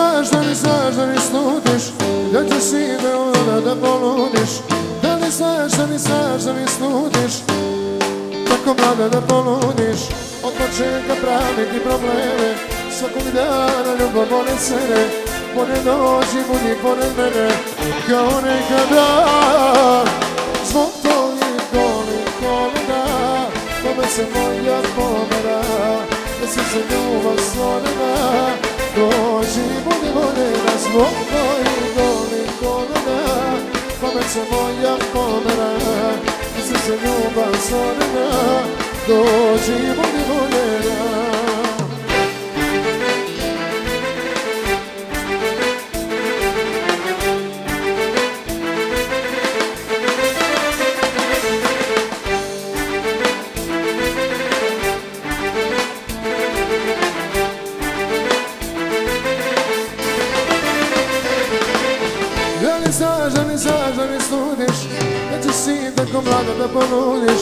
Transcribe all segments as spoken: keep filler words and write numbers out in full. znaš, da li znaš, da li slutiš, da ćeš i da ona da poludiš. Da li znaš, da li znaš, da li slutiš, tako mlada da poludiš. Od početka pravi ti probleme, svakog dana ljubav boli sene. Pored noći budi pored mene, kao nekada. Zbog tvojih golih kolena, kome se moja pomera, da se za ljubav slonena. Dođi, budi voljena, zbog tvojih golih kolena, kome se moja pomera, da se za ljubav slonena. Dođi, budi voljena. Da li znaš, da li sludiš, da ćeš si tako mlada da poludiš.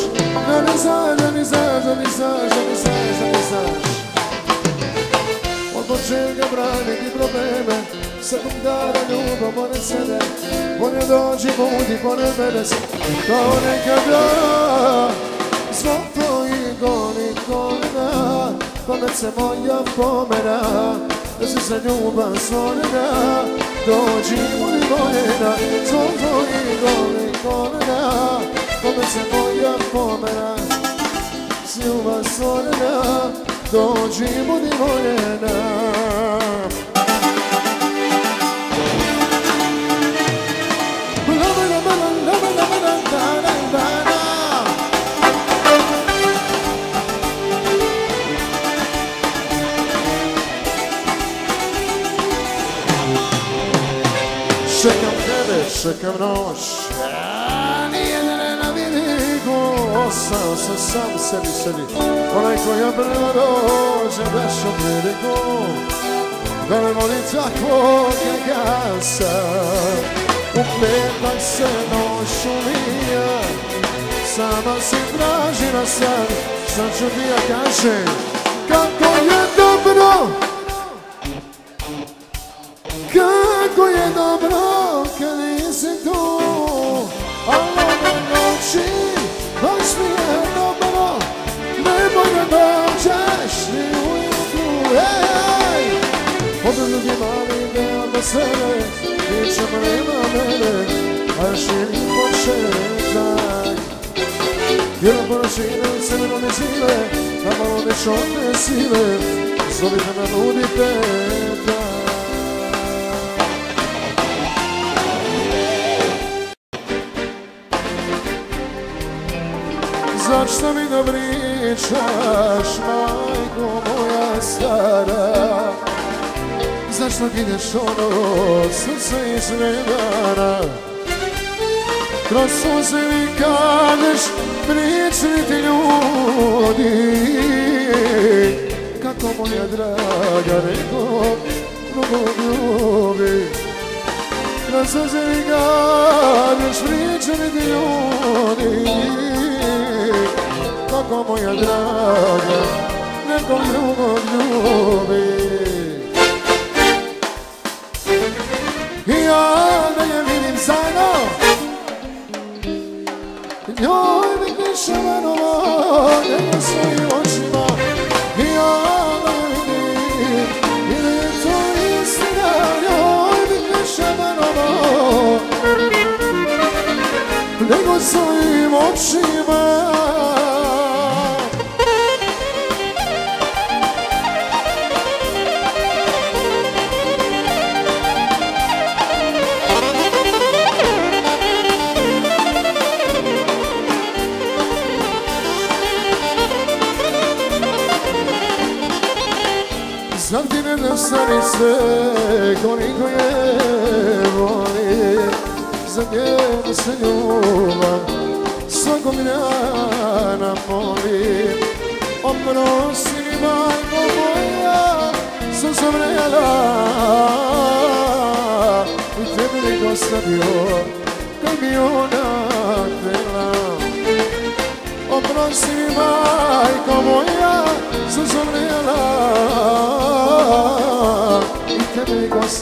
Da li znaš, da li znaš, da li znaš, da li znaš, da li znaš. Od početka brani ti probleme, svakom dana ljubav pored sebe. Bolje dođi, budi pored mene, kao nekada. Zbog tvojih golih kolena, pamet se moja pomera, da si za ljubav stvorena. Dođi, budi voljena, zbog tvojih golih kolena, kome se moja pomera, s ljubav stvorena. Dođi, budi voljena. Čekam tebe, čekam noć, a nijedne na vidiku. Ostao sam sam sebi sebi, onaj koja brno dođe vešom priliku. Da ne volim takvog kakav sam. U petak se noć umija, sama si tražila sam. Šta ću ti ja kažem, kako je dobro, kako je dobro kad nisi tu. Ali ove noći baš mi je dobro, nemoj da dođeš ni ujutru. Od ljudi mali deo da sebe, ničem nema mene, a širi početak. Jer u porašine se ne voli žive, da malo ne šotne sile, zovite me ludi petak. Zašto mi da pričaš, majko moja stara? Zašto gideš ono srce iz redana? Kroz suze mi kadeš, prični ti ljudi. Kako moja draga neko drugog ljubi. Kroz suze mi kadeš, prični ti ljudi. Kako moja draga nekom drugom ljubi. Ja da je vidim zajedno, njoj bih više verovao nego svojim očima. Ja da je vidim, ili je to istina, njoj bih više verovao nego svojim očima. Znam ti ne nestani sve, koliko je voli. Za njega se ljubav svakog dana moli. Oprosti mi majko moja, sam zavrela. I tebi bih ostavio, kad bi ona htjela. Oprosti mi majko moja, sam zavrela. I tebi bih ostavio,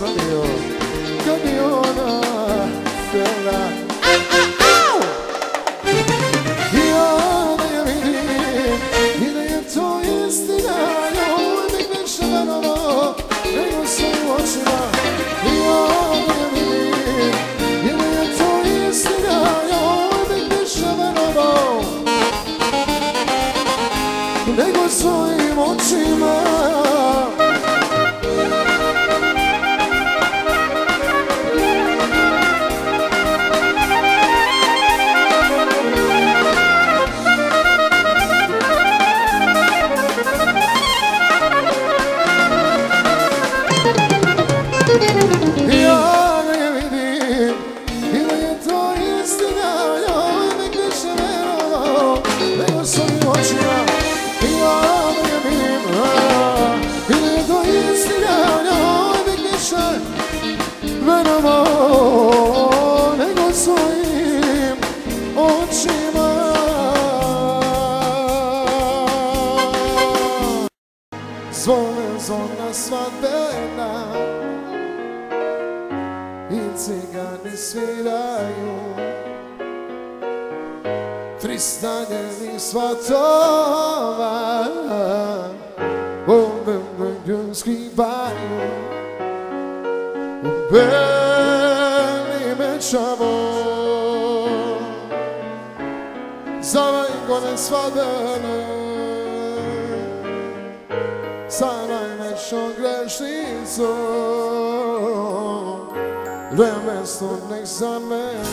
Nego svojim očima ja ne vidim i da je to istina, ja uvijek više verovao nego svojim očima. Nego svojim očima. Zvone zvona svadbena i cigani sviraju, tri stanjenih svatova u Belgradu skrivaju, u Belgradu Zava i gole svadene sa najvećom grešnicom, vreme sludnih za mene.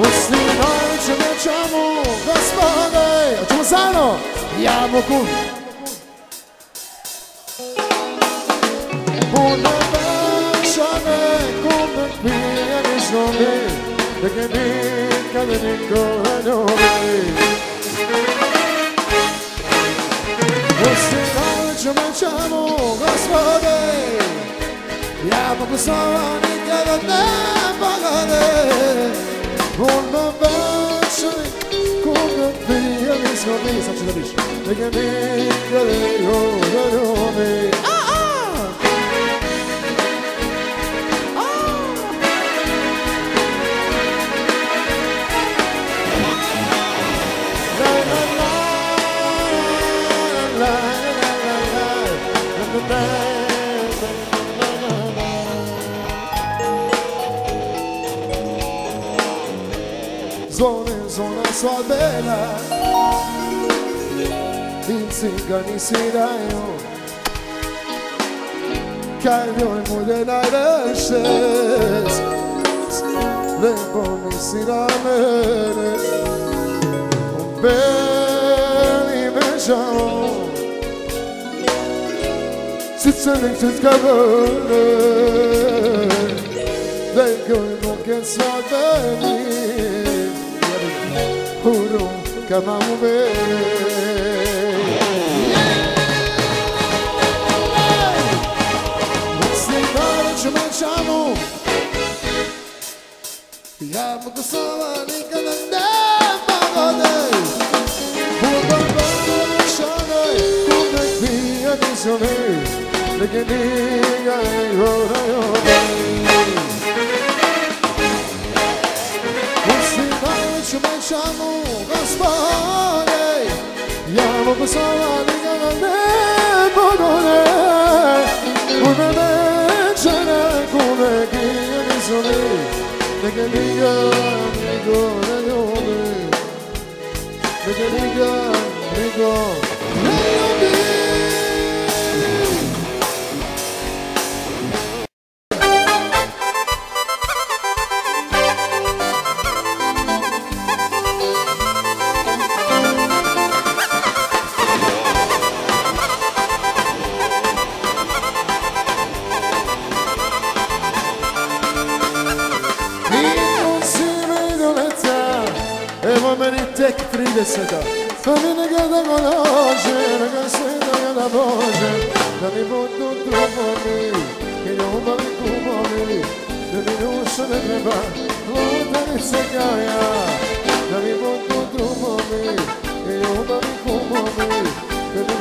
Ustinaj će nećamu, gospodaj, ćemo zajedno jabuku. Da ga nikada nikola ljubi, ustinaj će nećamu, gospodaj, jabuku slova nikada ne pogode. Ona bače koga pija nizgobi, sad ću da biš, da ga nikada nikola ljubi. Zvone zvona svadbena i cigani sviraju, kaj njoj bude najveće, lepo misli na mene. Beli me žao, srce nek se zgavane, nekoj noge svadbeni Uru kama ube. Ustinaj će nećamu, jabuku slova nikada ne pogode. Ona bače koga pija nizgobi, da ga nikada nikola ljubi. Ustinaj će nećamu, gospodaj, jabuku slova nikada ne pogode. Ona bače koga pija nizgobi, da ga nikada nikola ljubi. Da ga nikada nikola ljubi. Pa mi nekada go dođe, neka svetljena Bože, da mi budu drugovi i ljubavi kumovi, da mi duša ne treba lutanice kao ja, da mi budu drugovi i ljubavi kumovi, da mi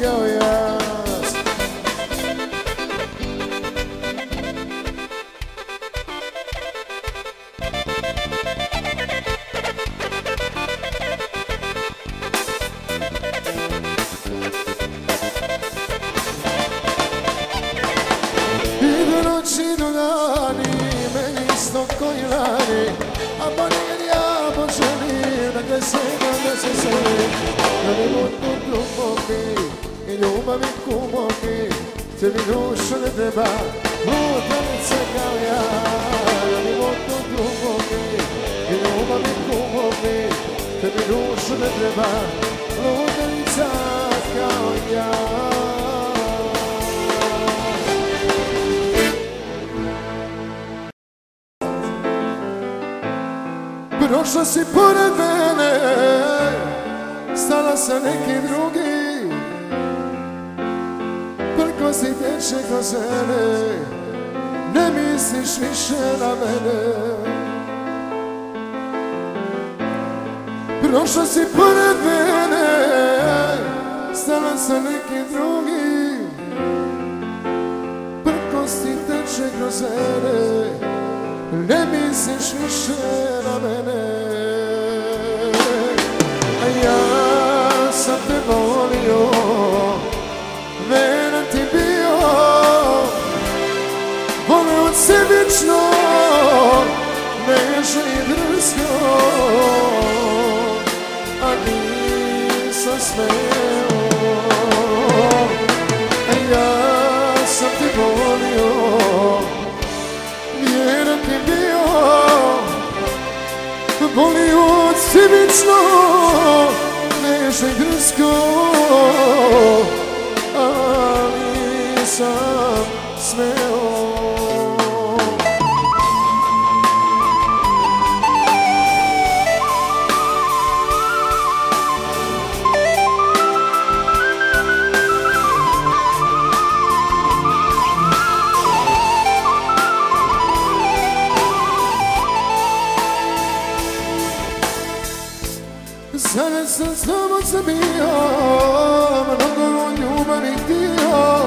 go, yes. I do noći do dani, meni isto koji rani, a pa nikad ja počelim, dakle se da se sredim. Da ne budu glupovi I ljubavi kumovi, tebi dušu ne treba lutalice kao ja. Da ne budu glupovi I ljubavi kumovi, tebi dušu ne treba lutalica kao ja. Prošla si pored mene, stala sa neki drugi, prko si teče ko žene, ne misliš više na mene. Prošla si pored mene, stala sa neki drugi, prko si teče ko žene, ne misliš više na mene. Sam te volio, veran ti bio, voleo sebično, nežno I drsko, a nisam smeo. Ja sam te volio, veran ti bio, voleo sebično, nežno I drsko, ali nisam smeo. Sada sam samo zabio, mnogo u ljubavi dio,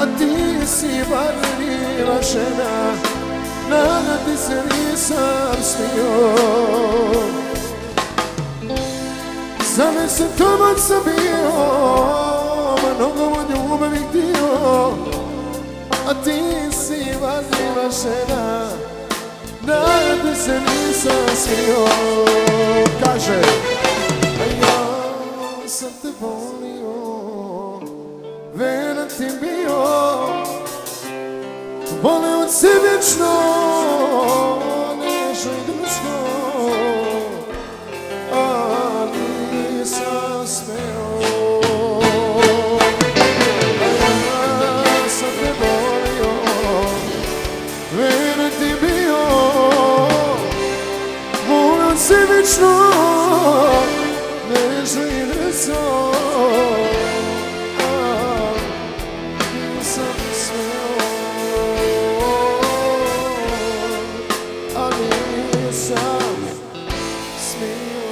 a ti si varljiva žena, nadati se nisam smio. Sada sam samo zabio, mnogo u ljubavi dio, a ti si varljiva žena, nadati se nisam smio. Kaže, ja sam te volio, veran ti bio, voleo si vječno, nežno I drsko, a nisam smeo. Ja sam te volio, veran ti bio, voleo si vječno, nežno I drsko, a nisam smio, a nisam smio.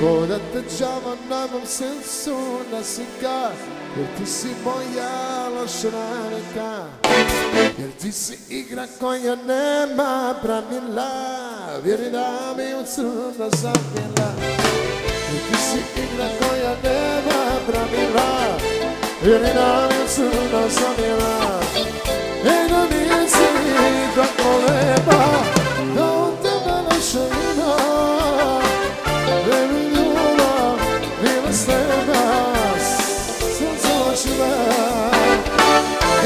Ko da te džava na mom srcu nasika, jer ti si moja loša navika, jer ti si igra koja nema pravila, vjeri da mi u crno zavjela. Ti si igra koja nema pravila, vjeri da mi u crno zavjela. E da mi je cilj tako lepa, da od tebe naša vina, da mi ljubav bila slema, sam zločila.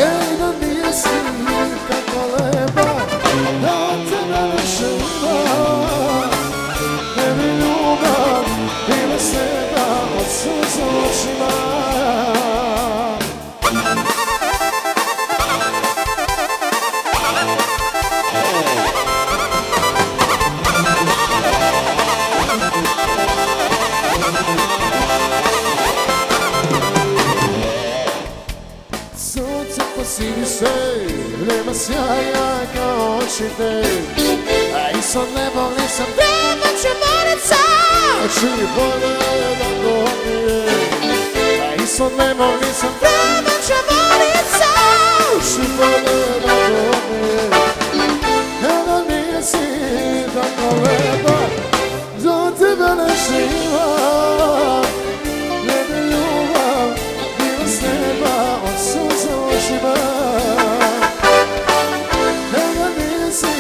E da mi je cilj tako lepa, da od tebe naša vina, suza u očima. Sunce posidi se, nema sjaja kao oči te, a iso nebo nisam, prema ću morat sam. oči vole da gomile, a ispod nebom nisam promaća volica. Uši vole da gomile, kada nisi tako lepa, do tebe ne živam. Gleda ljubav, bila s neba, od suza u očima. Kada nisi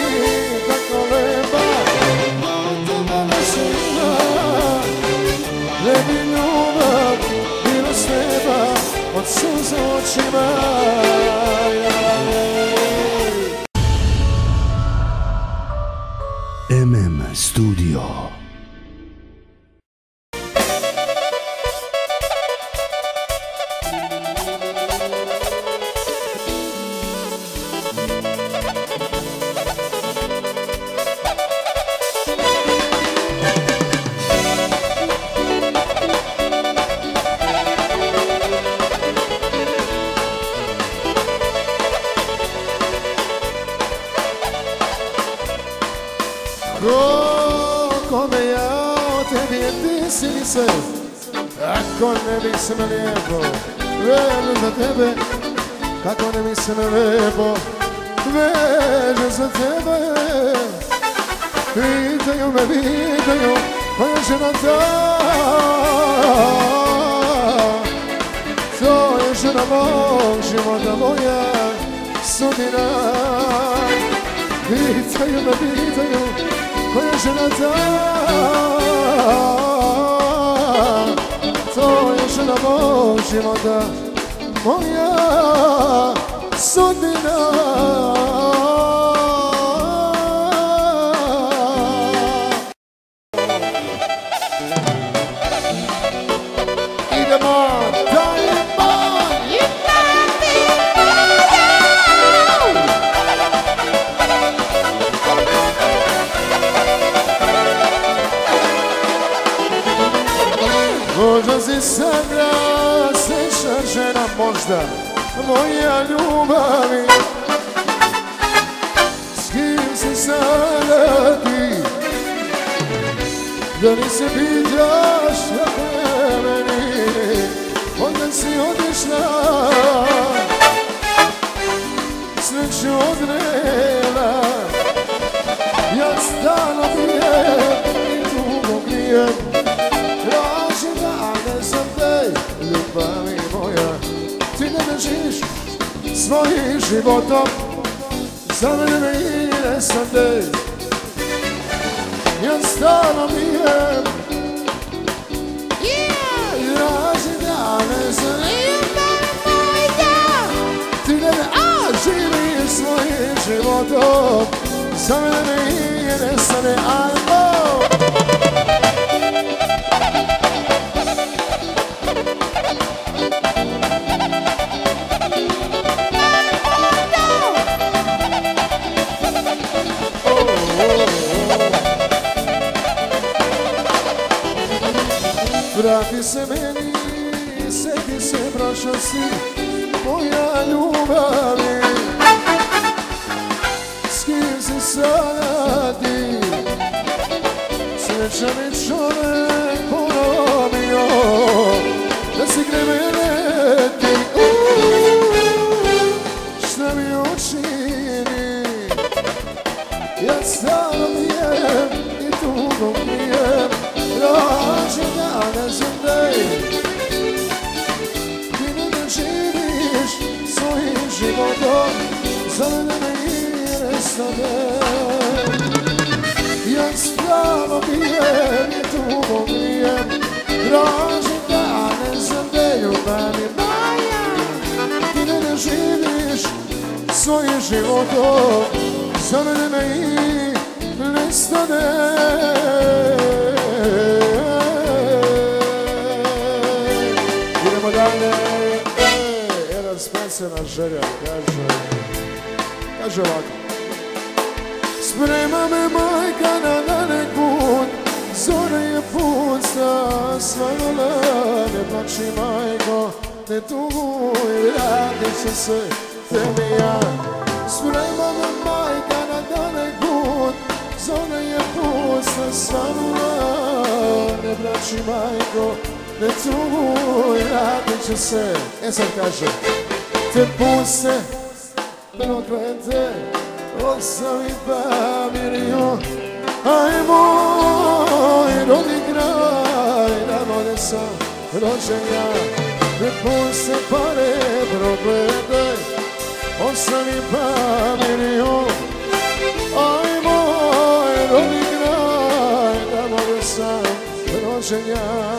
tako lepa, do tebe ne živam. Gleda ljubav, bila s neba, od suza u očima. M M Studio. Koliko me ja o tebi ti si mi sve, ako ne bi se me lijepo vežem za tebe, kako ne bi se me lijepo vežem za tebe. Pitaju me, pitaju, pa je žena ta, to je žena mog života, moja sudbina. Pitaju me, pitaju, koja žena ta, to je žena mog života, moja sudbina. Idemo dalje. Možda si sada slična žena, možda moja ljubavi. S kim si sada ti, da li se pitaš na meni, onda si otišla, sreću odrela. Ja stano grijem i dugo grijem, ljubavi moja, ti ne bežiš svojim životom, za mene ne sam te. Ja stano mijem, ražim da ne znam, ti ne bežiš svojim životom, za mene ne sam te. Vrati se meni, sjeti se brašo si, moja ljubavi. S kim si sada ti, sreća mi čovek ponovio, da si gre mene ti. Šta mi učini, ja stano mijem i tugo mijem. Ražem da ne znam te, ti ne da živiš svojim životom, za mene ne sam te. Ja stano mijem i tugo mijem, ražem da ne znam te, ljubavi moja, ti ne da živiš svojim životom, za mene ne sam te. Jedan spasena želja kaže, kaže ovako. Sprema me majka na danek put, zora je pusta, svajala. Ne plači majko, ne tuguj, radit će se tebi ja. Sprema me majka na danek put, zora je pusta, svajala. Ne naši majko, ne cuguj, radit ću se. E sad kaže, te puste, preokrete, ostavi pa mirio. Aj moj rodni kraj, navode sam rođen ja. Te puste pare, preokrete, ostavi pa mirio. Aj moj rodni kraj, navode sam rođen ja.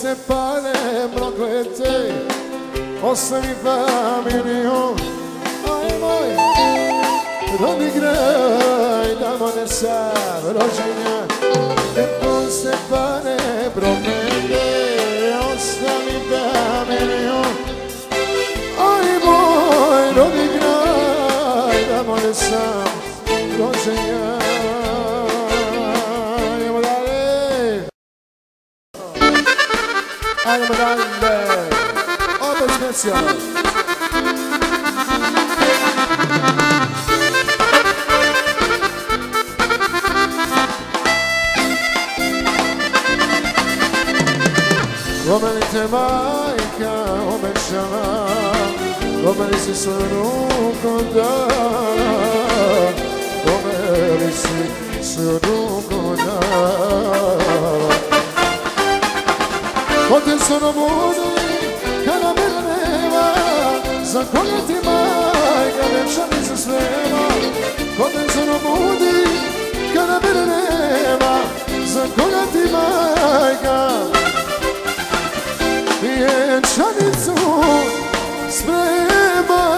Se pare, proklete, ostavi familiju. Aj moj rodni kraj, tamo ne sam rođenja. Lepo se pare, proklete, ostavi familiju. Aj moj rodni kraj, tamo ne sam rođenja. Ajmo dalje, opet specijalno. Lomeli te majka obećala, lomeli si svoju ruku dala, lomeli si svoju ruku dala. Ote sono budili kada mene nema, za koje ti majka večernica svema. Ote sono budili kada mene nema, za koje ti majka večernicu svema.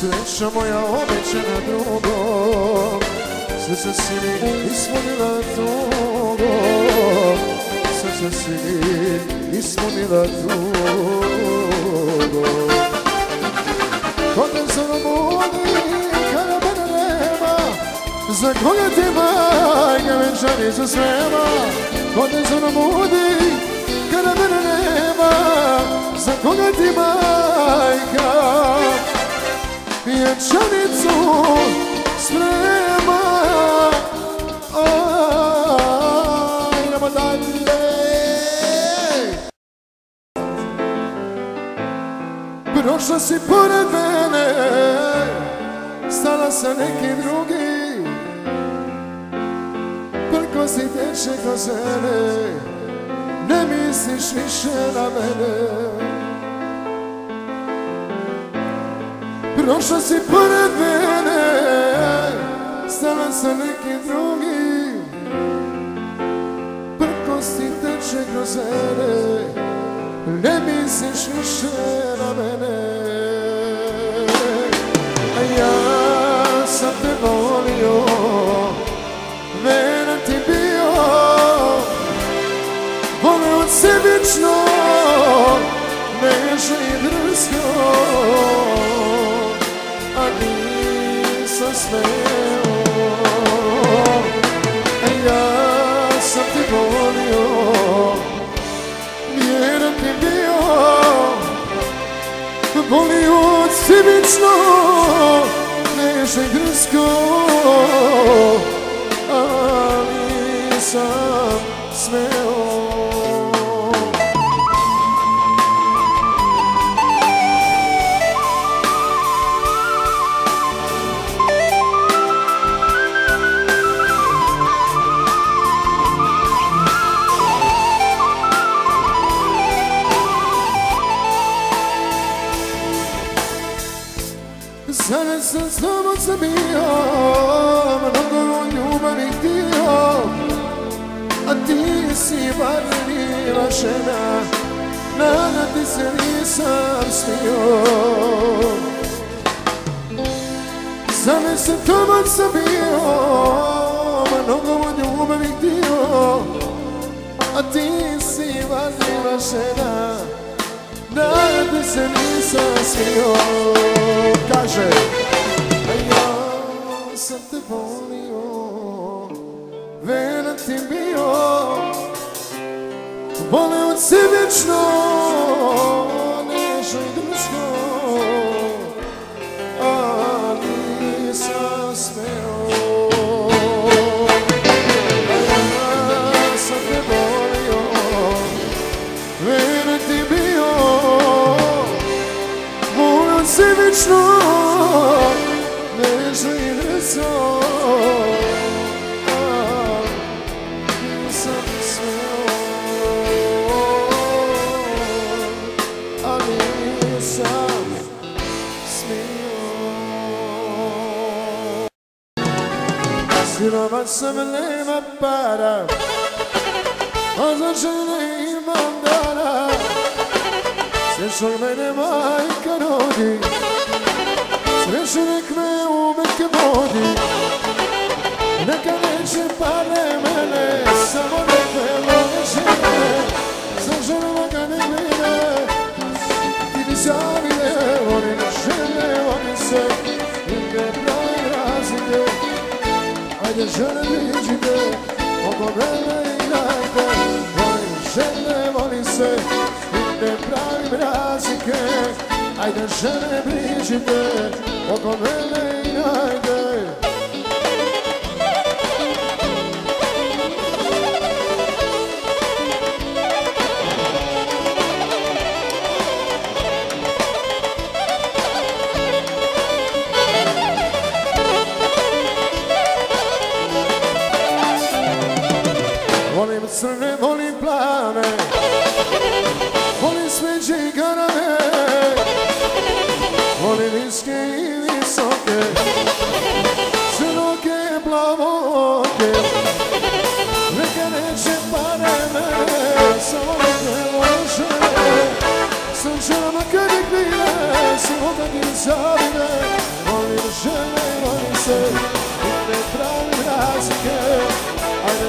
Sreća moja obećana drugom, sreća si mi ispunila drugom, sreća si mi ispunila drugom. Koga se nam vodi kada mene nema, za koga ti majka večernica svema. Koga se nam vodi kada mene nema, za koga ti majka vječanicu sprema. Idemo dalje. Prošla si pored mene, stala sa nekim drugim, prko si teče ko žene, ne misliš više na mene. Prošla si pored mene, stala sa nekim drugim, prkosti teče kroz mene, ne misliš više na mene. A ja sam te volio, veran ti bio, voleo sebično, nežno i drsko. Nisam smeo, ja sam ti volio, vjeran ti bio, volio sebično, nežno i drsko, ali nisam smeo. Sada sam s tobom sam bio, mnogo ljubavi htio, a ti si bar bila žena, nadati se nisam smio. Za me se toman sam bio, mnogo od ljubavi htio, a ti si bar bila žena, nadati se nisam smio. Kaže, a ja sam te volio, veran ti bio, bole od sebično, nešto i drugo, a nisam smeo. Ja sam te volio, veran ti bio, bole od sebično, nešto i drugo. Siroman sam, nema para, a za žene imam dana. Sve što mene majka rodi, sve što nek me uvek vodi. Neka neće pare mene, samo nek me vode žene. Sa ženama ga ne mine, ti mi zavide. Oni ne žele, oni se neke pravi razlike. Ajde žene viđite, oko mene igrajte. Volim žene, volim se, i ne pravim razlike. Ajde žene viđite, oko mene igrajte. Crne, volim plave, volim sve džigarave, volim niske i visoke, crnoke, plavoke. Neka neće pare mene, samo neke ložene. Sam ženama kad ih vide, samo kad ih zavide. Volim žene, volim se, i ne pravim razlike. Ajde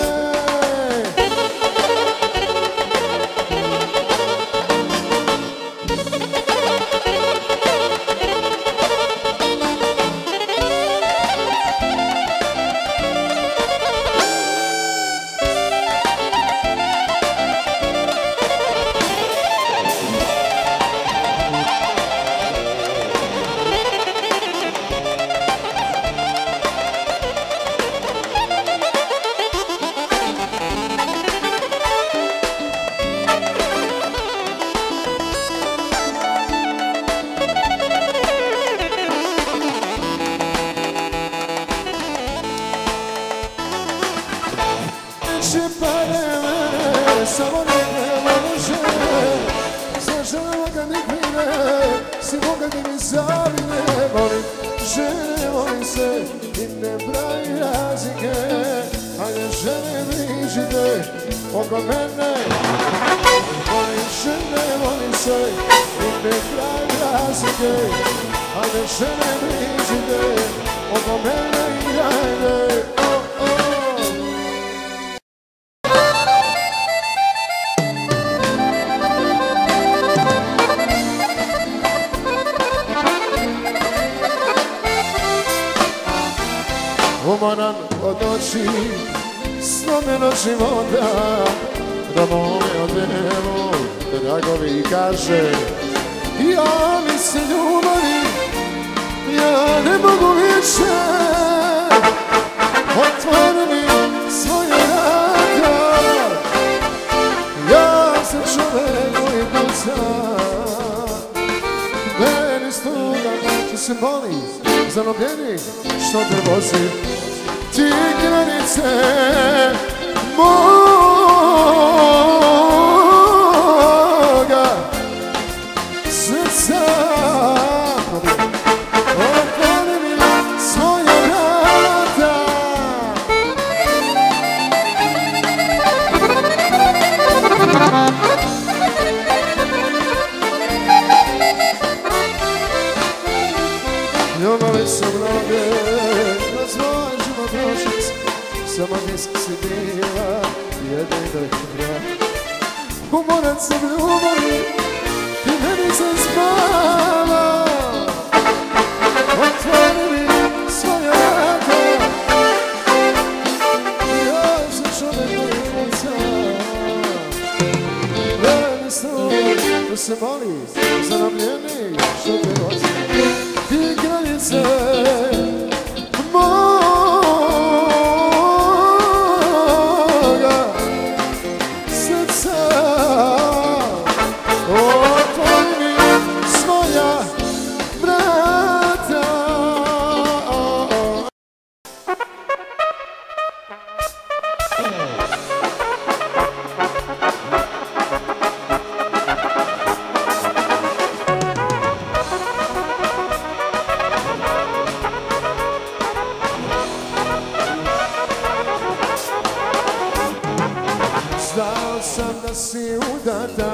Umoran od oči, slomen od života, da mole od evo, dragovi kaže. Ja mi se ljubavim, ja ne mogu više, otvori mi svoje vrata. Ja sam čovek koji puca, meni stuga neće se boli. Zanobljenih što prevozi ti granice moje. Samo disk si bila jedan dok brak. Umoran sam ljubavi, ti ne nisam spala. Otvori mi svoja vrata, ja sam čovjek mojeg konca. Vrani sam, da se moli, zanamljeni, što te ostaje. Ti granice moj. Priča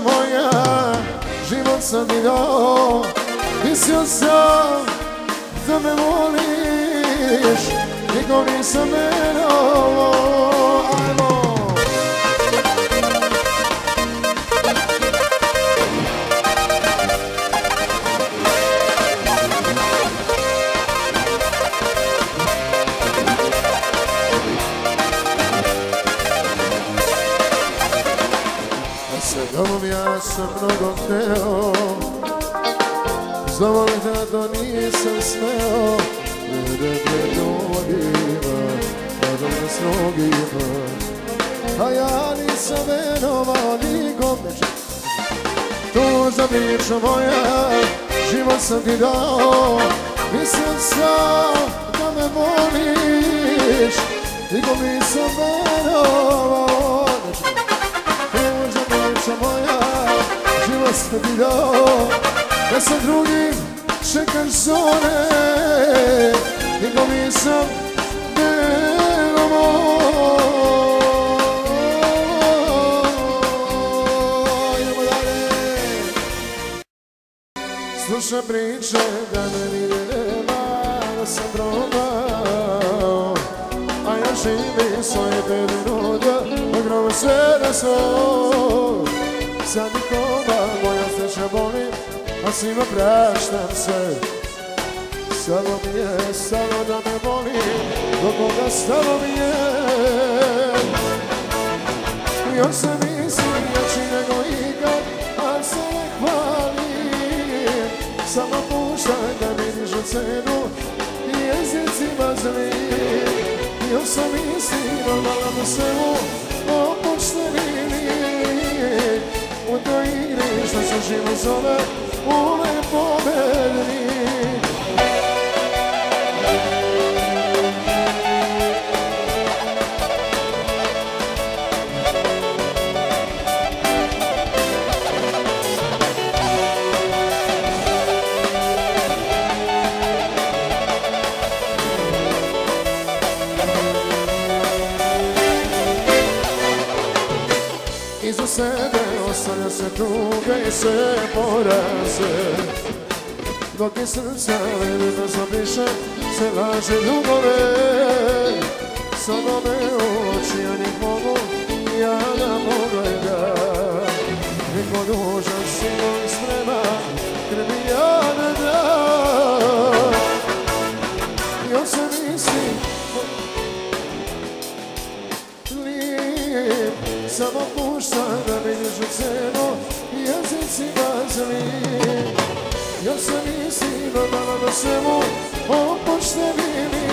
moja, život sam i do, mislio sam da me voliš, nikog nisam menao. Ja sam mnogo hteo, znamo li tada nisam smeo, glede pred ljudima, gledam na snogima, a ja nisam venovao nikome. Tužna priča moja, život sam ti dao, mislim sam da me voliš, nikom nisam venovao. Tužna priča moja, život sam ti dao, da sa drugim čekaš zone, nikom nisam verovao. Idemo dalje. Slušam priče da me ni nema, da sam probao, a ja živi svoje tebe nudio, ogromno sve da svoj. Sad nikoma moja sreća boli, a svima praštam se. Stalo mi je, stalo da me boli, do Boga stalo mi je. Još se mislim jači nego ikad, ali se ne hvalim. Samo puštaj da vidiš u cenu i jezicima zlim. Još se mislim normalan u svemu, opuštenini. U toj igri što se živo zove, u nepobedni. Iza sebe ostavlja se tuge i sve poraze, dok iz srca vremena zapiše sve laže ljubove. Samo me oči, ja njih mogu, ja da pogledam. Niko dužan silom i sprema, krvi ja ne dam. Još se mislim, samo puštaj da vidiš u cenu i jezicima zlim. Još se nisi normalan u svemu, opušteni.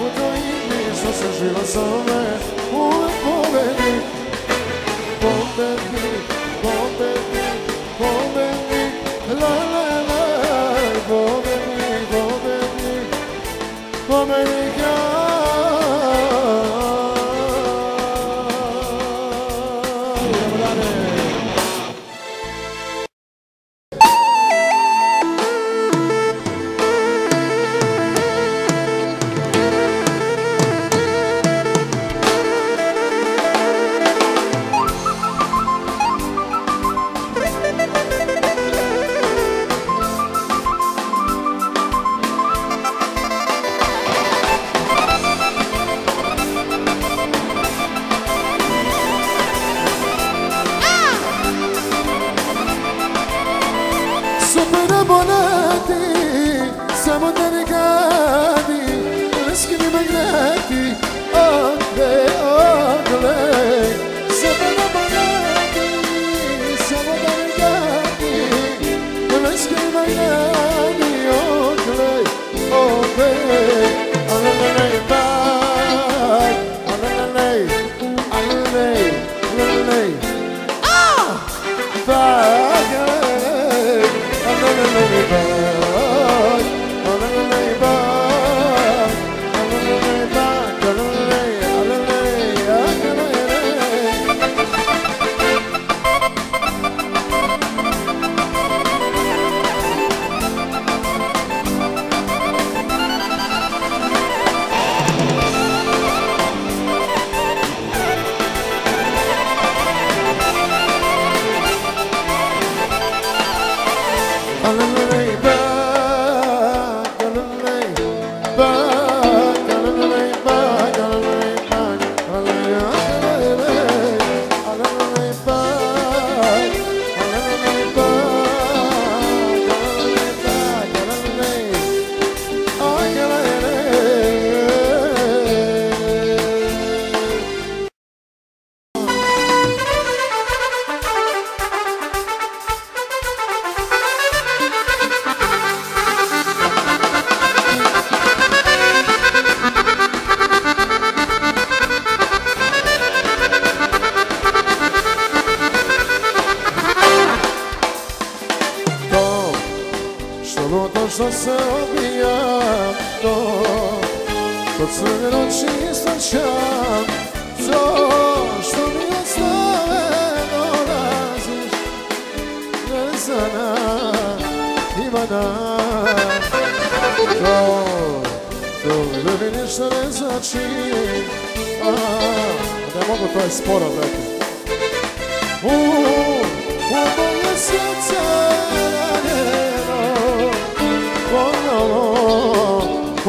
U toj igri što se živo zove, uvek pobedi. Pobedi, pobedi, pobedi, la la la. Pobedi, pobedi, pobedi ja.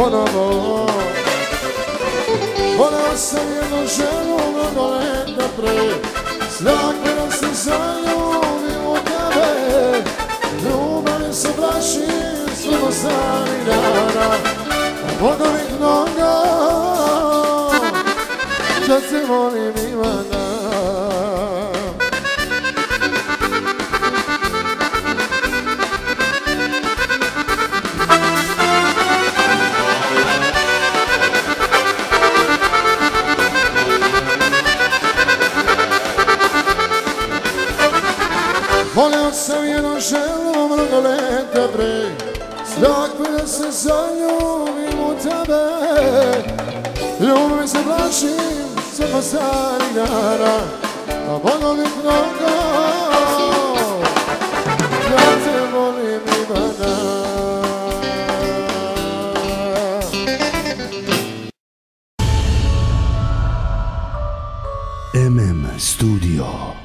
Ponovo, Voleo sam jednu ženu mnogo leta pre, znakleno sam za ljubim u tebe. Ljubavi se vraši svojom sami dana, a vodovih noga da se volim imana. Voleo sam jednu ženu mnogo leta pre, znakleno sam za ljubim u tebe. Ljubavi se vraši sve po starih dana, a volim mnogo da te volim imana. M M Studio.